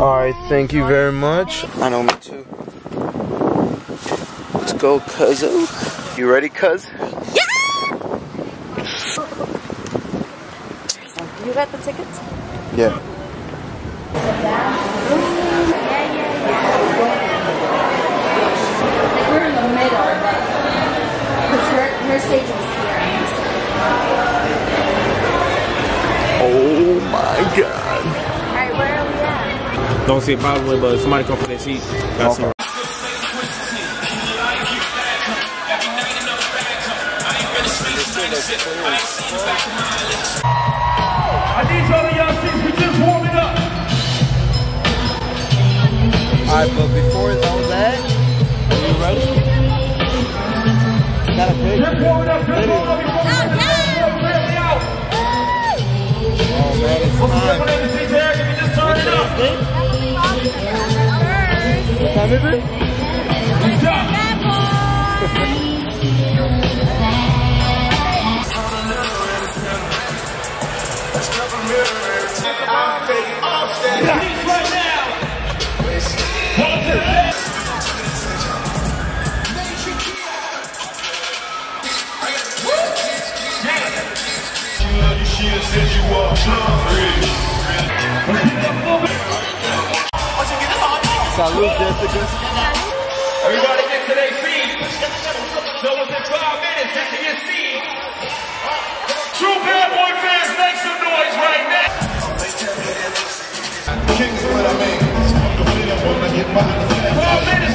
Alright, thank you very much. I know, me too. Let's go, cuzzo. You ready, cuz? Yeah! You got the tickets? Yeah. We're in the middle of it. Because her stage was here. Oh my god. Alright, where are we at? Don't see a problem with it, but somebody come for their seat. That's all. I need all of y'all since we just warm it up. Alright, but before it's all that, are you ready? Is that a big? Just warm it up, just warm it up before we get out. Oh man, it's time. Can we just turn it up? What time is it? It's Bad Boy! I'm taking off that piece right now. One to the left. You should have said you were drunk. Salute, Jessica. Everybody get to their feet. So within 5 minutes, get to your seat. True Bad Boy fans, make some noise right now. Kings what I make. I'm the winner when I get mine. 4 minutes.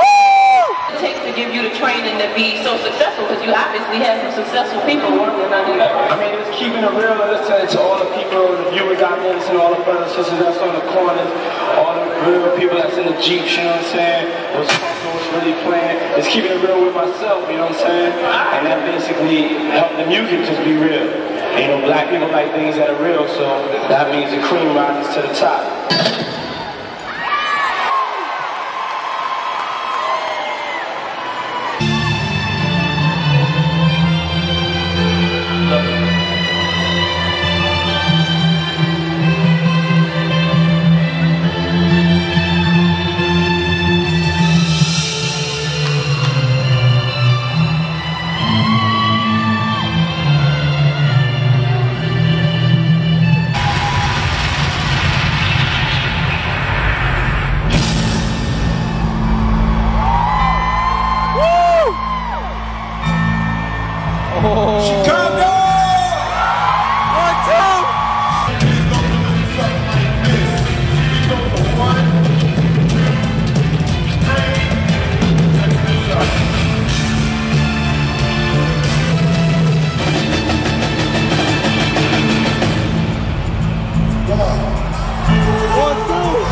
Woo! It takes to give you the training to be so successful, because you obviously have some successful people working under you. I mean, it's keeping it real and listening to all the people, the viewers out there, and all the brothers and sisters that's on the corners, all the real people that's in the Jeeps, you know what I'm saying? What's really playing. It's keeping it real with myself, you know what I'm saying? And that basically helped the music just be real. You know, black people like things that are real, so that means the cream rises to the top.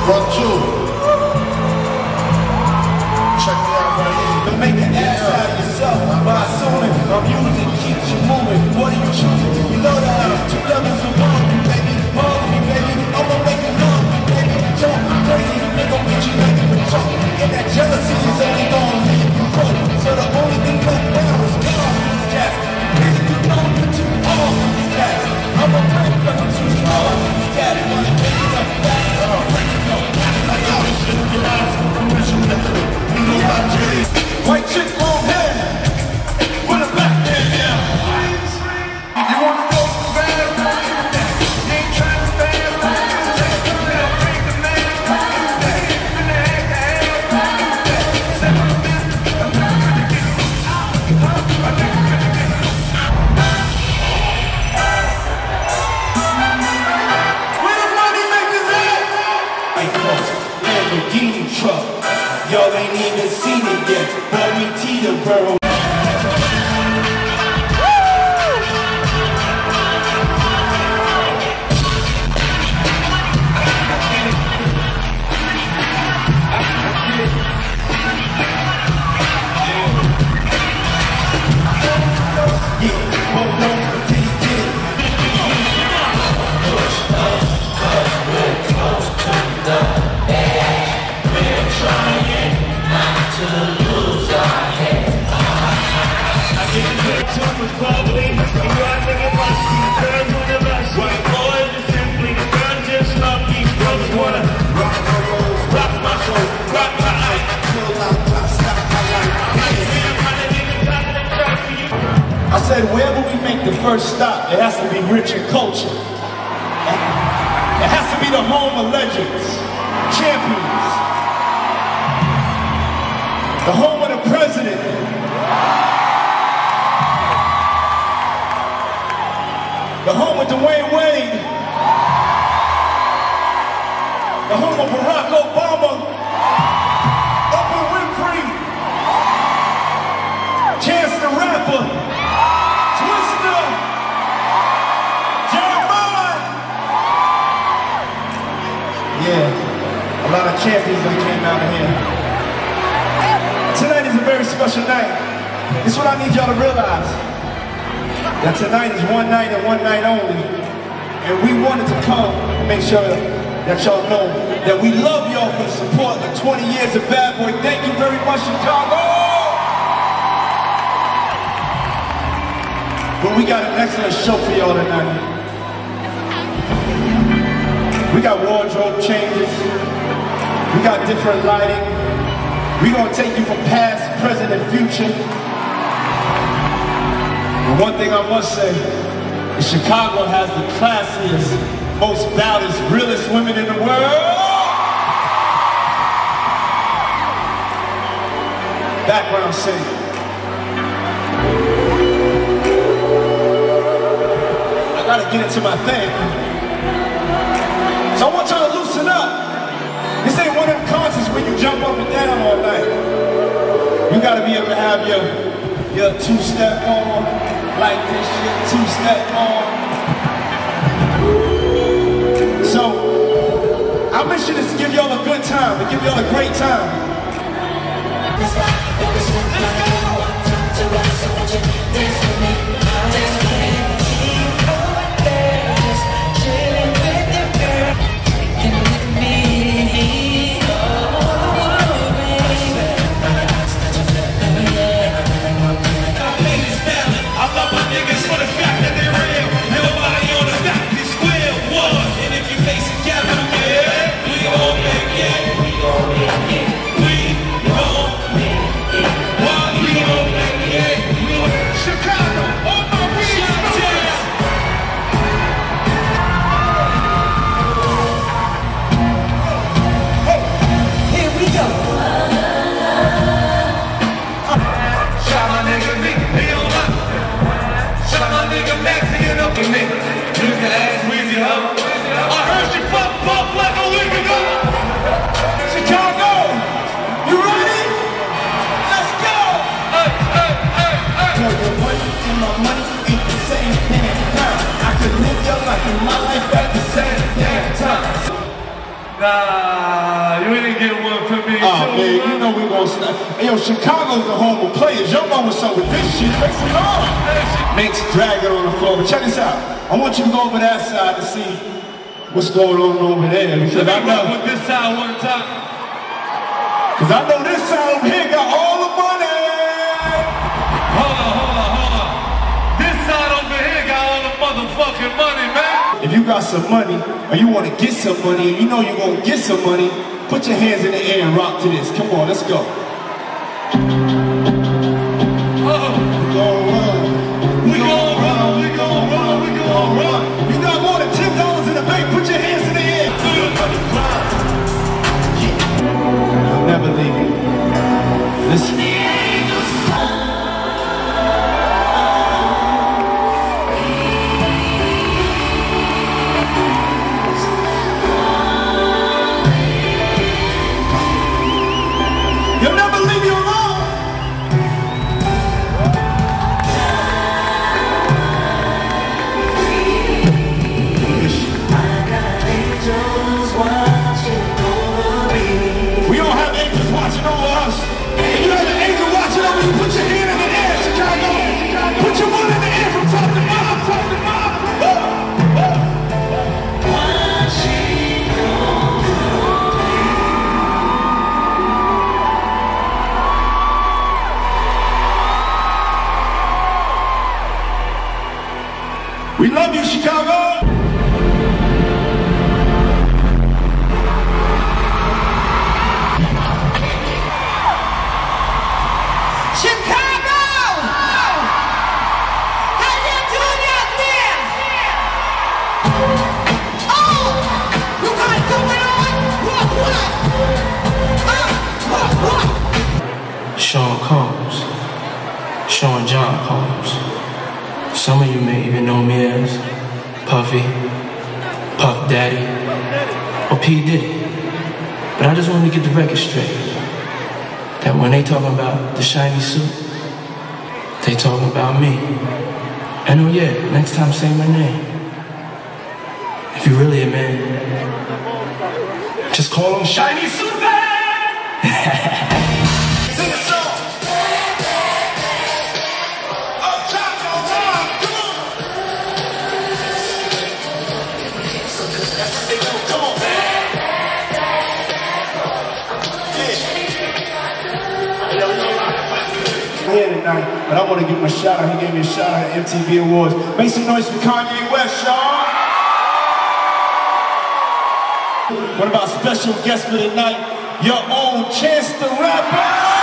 We're trying not to lose our head. said, wherever we make the first stop, it has to be rich in culture. It has to be the home of legends, champions. The home of the president. The home of Dwayne Wade. The home of Barack Obama. Oprah Winfrey. Chance the Rapper. Yeah, a lot of champions that came out of here. Tonight is a very special night. This is what I need y'all to realize. That tonight is one night and one night only. And we wanted to come and make sure that y'all know that we love y'all for the support of 20 years of Bad Boy. Thank you very much, Chicago! But we got an excellent show for y'all tonight. We got wardrobe changes, we got different lighting, we gonna take you from past, present, and future. But one thing I must say, is Chicago has the classiest, most baddest, realest women in the world. Background singer. I gotta get into my thing. So I want y'all to loosen up. This ain't one of them concerts where you jump up and down all night. You gotta be able to have your two-step on, like this shit, two-step on. So, I wish you to give y'all a good time, to give y'all a great time. Nah, you ain't get one for me. Oh man, you know we gon' stop. Hey, yo, Chicago's the home of players. Y'all know what's up with this shit. Makes it hard. Makes dragging on the floor. But check this out. I want you to go over that side to see what's going on over there. Because I know with this side one time. Because I know this side over here got all the money. Hold on, hold on, hold on. This side over here got all the motherfucking money, man. If you got some money, or you want to get some money, and you know you're going to get some money, put your hands in the air and rock to this. Come on, let's go. We gon' run, we gon' run, we gon' run. You got more than $10 in the bank, put your hands in the air. I'll never leave you. Listen. You'll never leave you alone! John poems. Some of you may even know me as Puffy, Puff Daddy, or P. Diddy. But I just want to get the record straight. That when they talking about the shiny suit, they talking about me. And oh yeah, next time say my name. If you really a man, just call him Shiny Suit Man! Tonight, but I want to give him a shout out. He gave me a shout out at MTV Awards. Make some noise for Kanye West, y'all. What about special guest for tonight? Your own Chance the Rapper.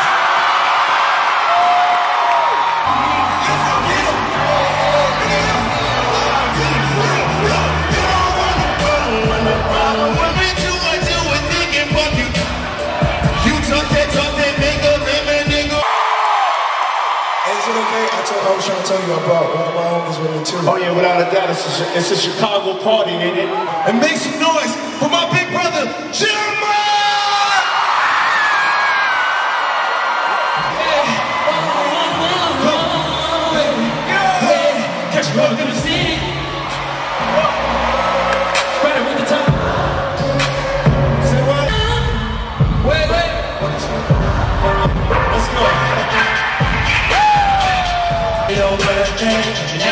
I was trying to tell you about one of my homies with me too. Oh yeah, without a doubt, it's a Chicago party, ain't it? And make some noise for my big brother, Jeremy! Catch me up to the city. Right up at the top. Say what? Wait. Let's go. Okay,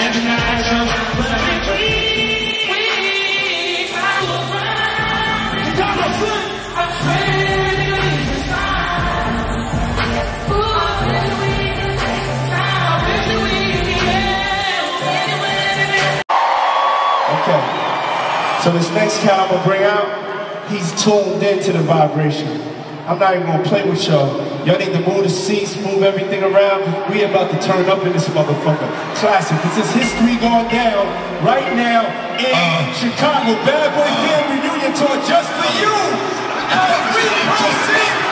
so this next cat I'm gonna bring out, he's tuned into the vibration. I'm not even gonna play with y'all. Y'all need to move the seats, move everything around. We about to turn up in this motherfucker. Classic. This is history going down right now in Chicago. Bad Boy Family Reunion Tour just for you. As we proceed.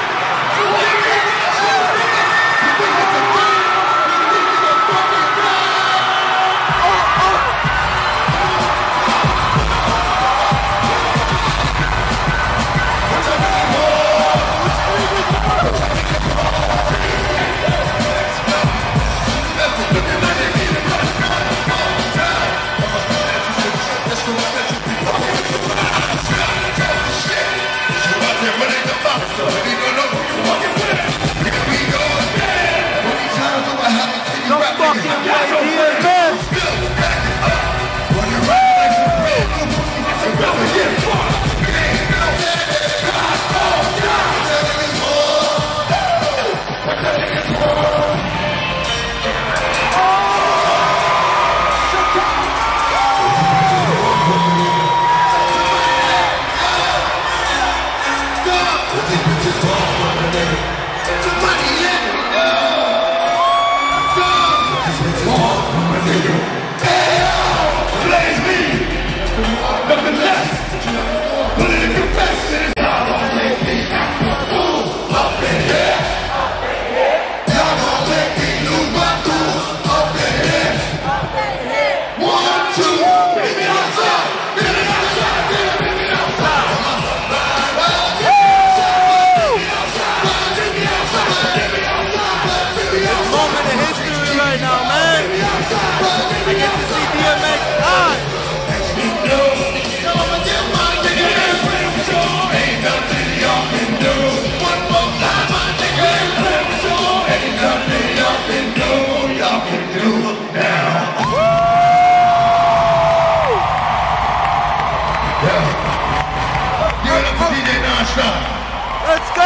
Let's go!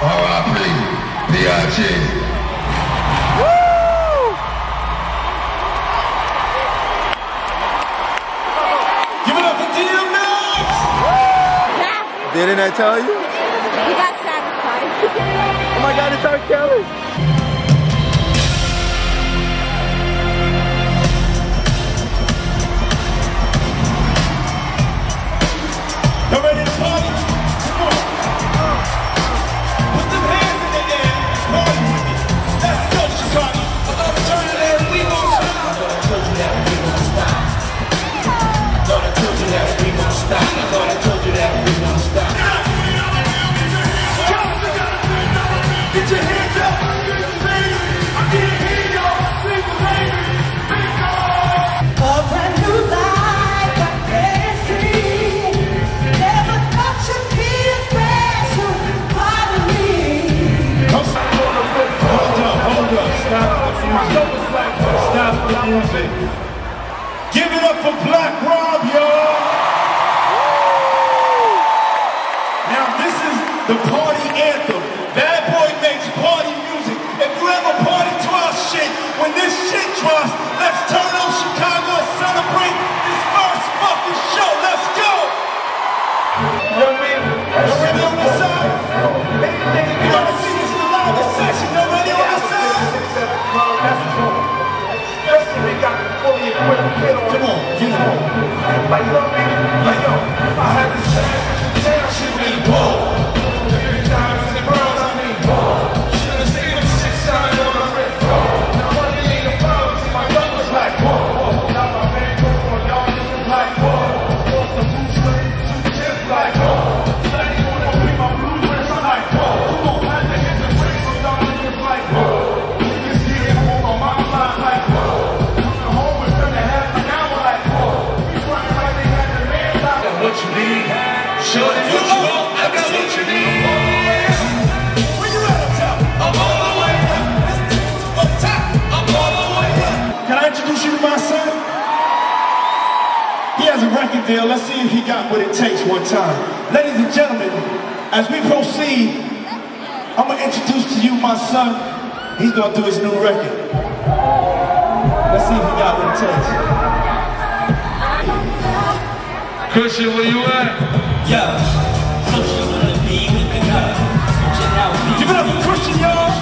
R.I.P. B.I.G. Give it up for DMX! Yeah. Didn't I tell you? He got satisfied. Oh my God, it's R. Kelly! Y'all ready to party? Come on. Put them hands in the air. Give it up for Black Rob, y'all! Now this is the party anthem. Bad Boy makes party music. If you ever party to our shit, when this shit drops, let's turn on Chicago and celebrate this first fucking show. Let's go! You know what I mean? Already on the side? You wanna see this in the live session? Already on the side? We got fully equipped kid on. Come on, get on. Like, you know what I mean? Like, yo, if I had this damn shit would be bold. 3 times in the Browns, I mean bold. Should've seen them 6 times on my red phone. Now money ain't a problem, see my gun was like whoa. Now my man goes on y'all niggas like whoa. Lost the boots, ready to kiss like whoa. Study wanna be my blueprints, I'm like whoa. Come on, had to hit the brakes on y'all niggas like whoa. Niggas get on my mama's line like whoa. Sure, if you want, I got what you need. When you at the top, I'm all the way up. It's up top, I'm all the way up. Can I introduce you to my son? He has a record deal. Let's see if he got what it takes one time. Ladies and gentlemen, as we proceed, I'm gonna introduce to you my son. He's gonna do his new record. Let's see if he got what it takes. Christian, where you at? Yo, Christian wanna be with the girl. Switch it out. Give it up for Christian, y'all!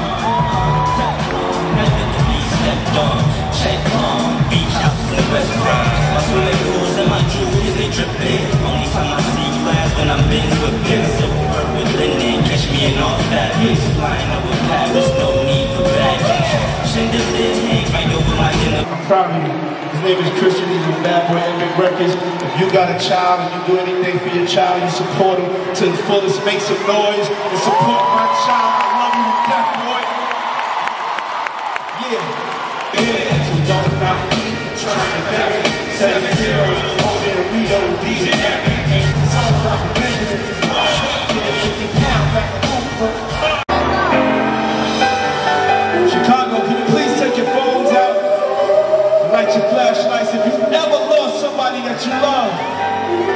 Nothing to be slept on. Check on, beach out to the restaurant. My swimming pools and my jewels, they drippin'. Only time I see you ass when I'm bins with bins. So work with linen, catch me in all that. Bitch flying over Paris, no need for baggage. Chandeliers hang right over my dinner. I'm proud of you. His name is Christian, he's with Bad Boy and Big Records. If you got a child and you do anything for your child, you support him to the fullest. Make some noise and support my child. I love you, Bad Boy. Yeah. So don't stop trying to back it. 7 zeros, holding a Rio, DJ happy. It's all about the business. It's all about the business. Chicago, can you please take your phones out? Light your flashlights if you've ever lost somebody that you love.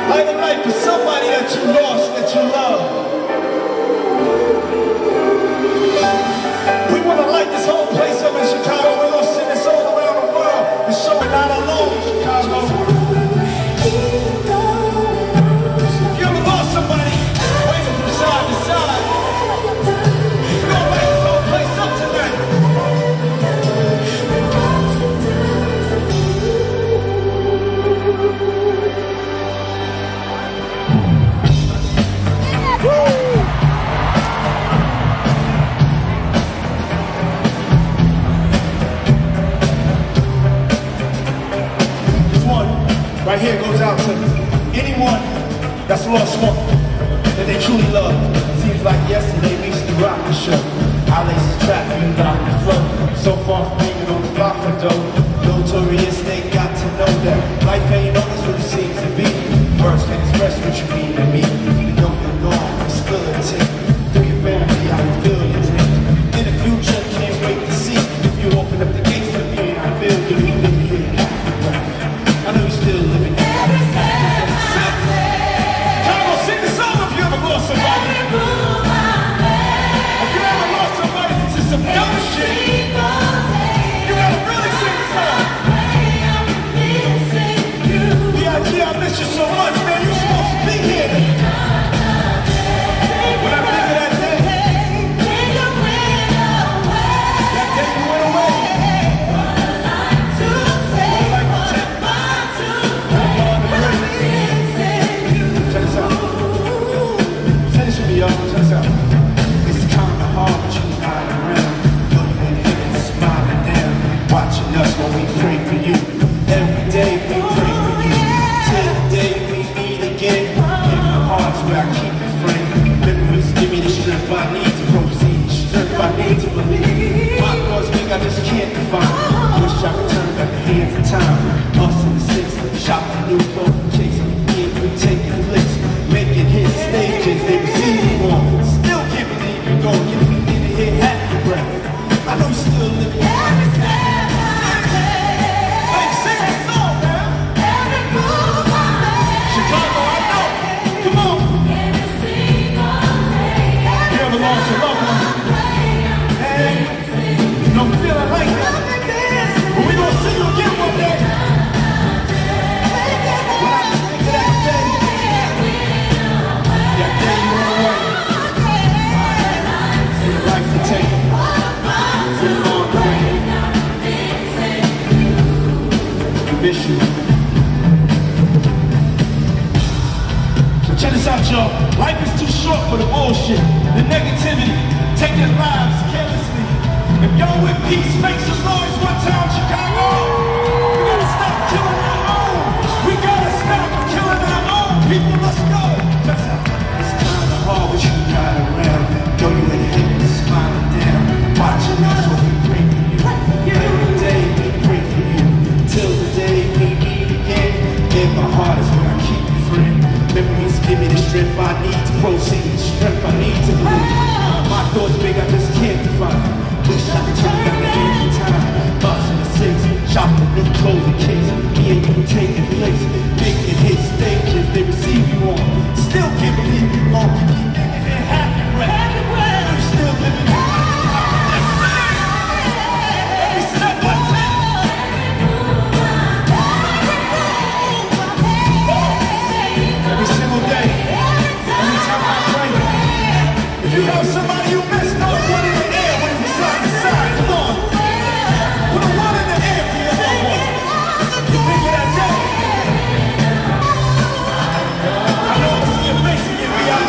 Light a light for somebody that you lost, that you love. We want to light this whole place up in Chicago. We're going to send this all around the world and show it not alone in Chicago. You ever lost somebody? Waving from side to side. We're going to light this whole place up tonight. Right here goes out to anyone that's lost one that they truly love. Seems like yesterday we used to rock the show. I lace the trap, you knock the flow. So far from being on the block for dough. Notorious, they got to know that life ain't always what it seems to be. Words can't express what you mean to me. You know you're gone, I'm still a tick. Through your family, I can feel your tick. In the future, can't wait to see. If you open up the gates for me, I feel you. I miss you so much, man. You're supposed to be here. miss you. So check this out, y'all. Life is too short for the bullshit, the negativity, taking lives carelessly. If y'all with peace, make some noise one time, Chicago. We gotta stop killing our own. We gotta stop killing our own people. Let's go. It's kind of hard what you got around. Girl, you ain't hating, smiling down, watching us what we bring for you. Every day we pray for you, till the day we meet again. In my heart is where I keep you, friend. Memories give me the strength I need to proceed, the strength I need to believe. My thoughts big, I just can't define. Wish I could turn back again time. Us in the six, shopping new clothes and kicks. Me and you taking place, making hit stages they receive you on. Still can't believe you long, you keep making it happen. I'm still living in every single day, every time I pray. If you love somebody you messed up, put it in the air, wave from side to side, come on. Put a one in the air for your loved one. You think of that day. I know it's your face to get me out.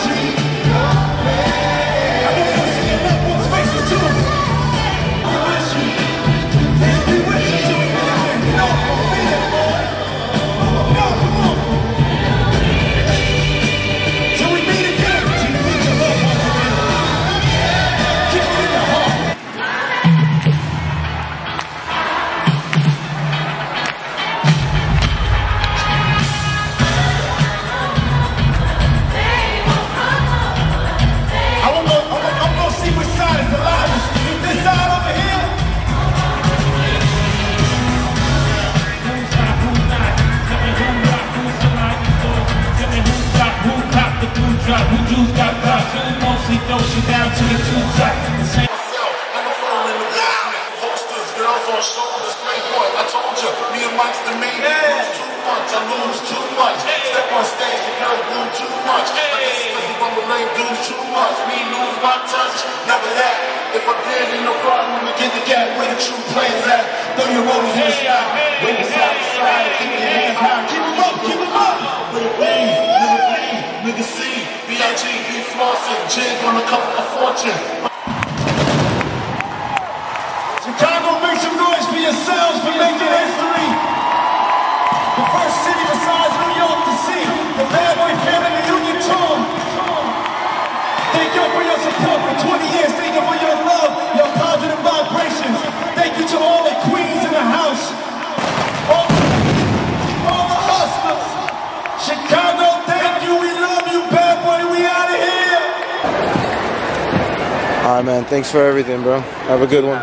Thanks for everything, bro. Have a good one.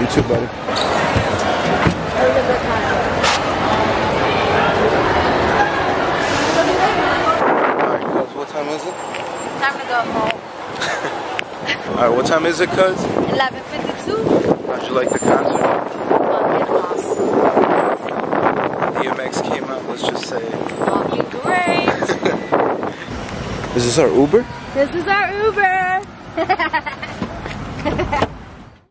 You too, buddy. Alright, cuz, what time is it? Time to go home. Alright, what time is it, cuz? 11:52. How'd you like the concert? Fucking awesome. DMX came out, let's just say. Fucking great. Is this our Uber? This is our Uber.